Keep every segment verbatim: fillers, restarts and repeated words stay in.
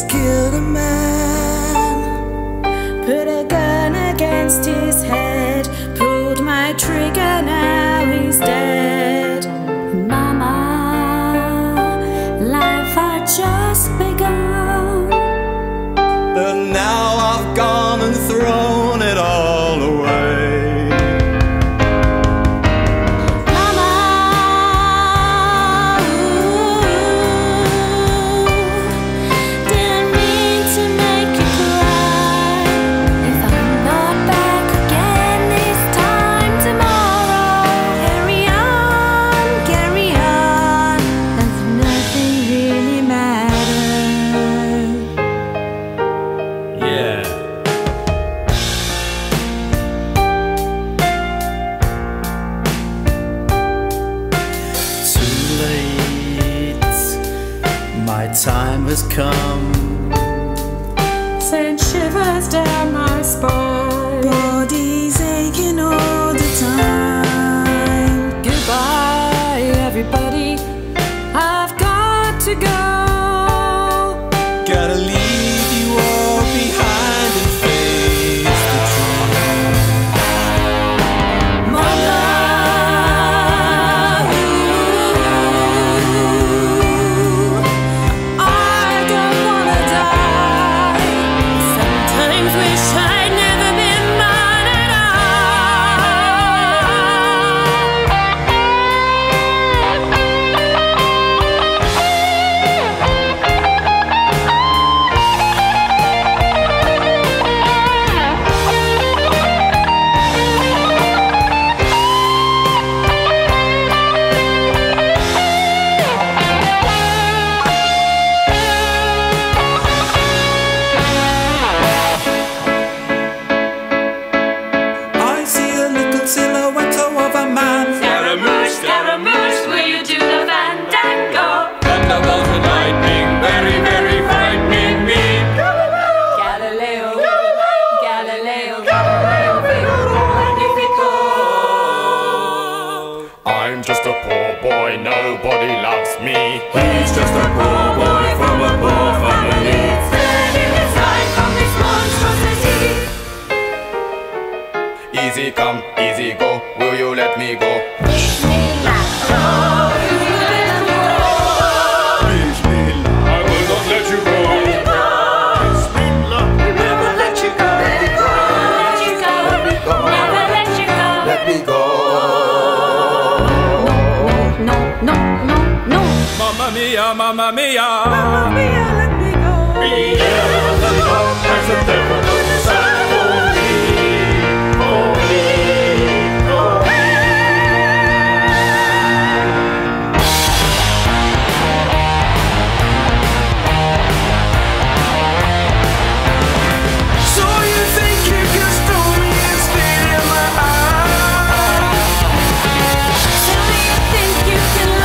just killed a man, put a gun against his head, pulled my trigger, now he's dead. Mama, life had just begun, but now I've gone and thrown it all away. Time has come, sent shivers down my spine, body's aching all the time. Goodbye everybody, I've got to go, gotta leave you all behind and face the truth. Mama, I'm just a poor boy, nobody loves me. He's just a poor boy from a poor family, saving his life from this monstrosity. Easy come, easy go, will you let me go? Leave me alone, oh, you let me go. Leave me alone, I will not let you go. Let me go. Kiss me, love, we never let you go. Let me go, let you go, let me go. Never let you go, let me go. No, no, no. Mamma mia, mamma mia. Mamma mia, let me go. Be careful, let me go. There's a devil inside for me, for me, for me. So you think you can stone me and spit in my eye? So you think you can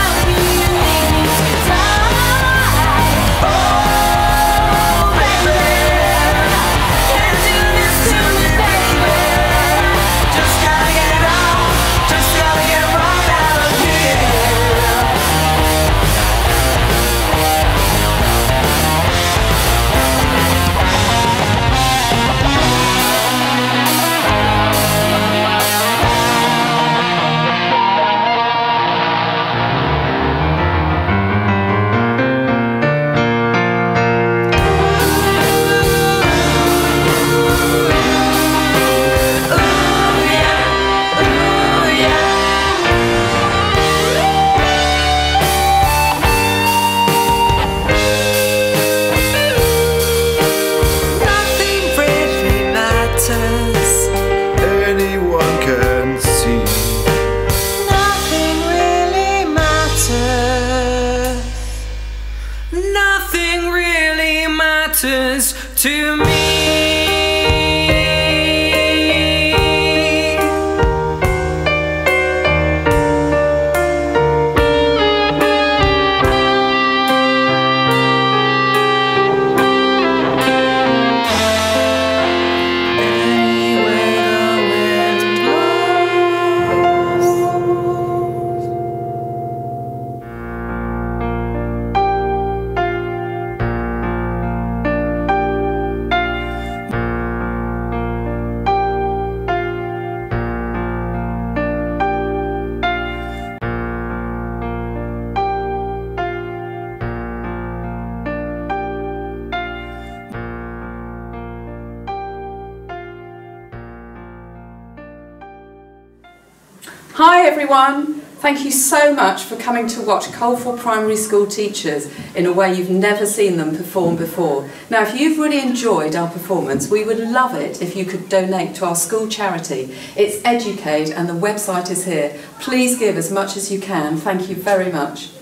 Hi everyone, thank you so much for coming to watch Coldfall Primary School teachers in a way you've never seen them perform before. Now if you've really enjoyed our performance, we would love it if you could donate to our school charity. It's Educaid and the website is here. Please give as much as you can. Thank you very much.